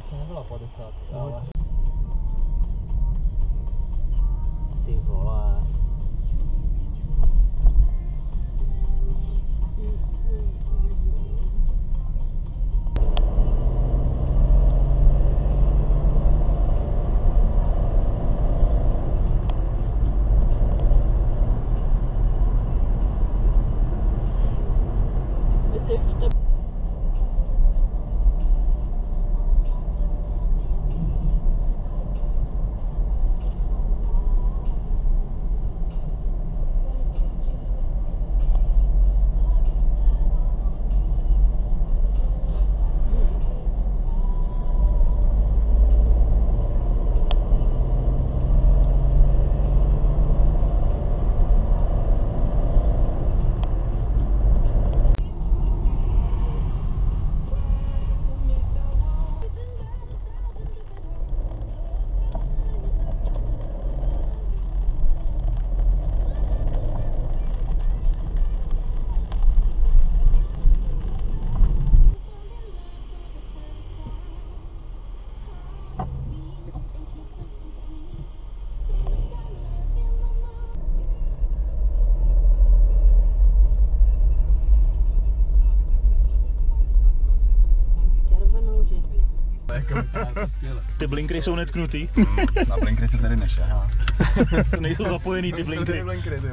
to asi nebyla 50, ale... Ty vole... Ty blinkry jsou netknutý. Na blinkry se tady nešahá. Nejsou zapojený ty blinkry.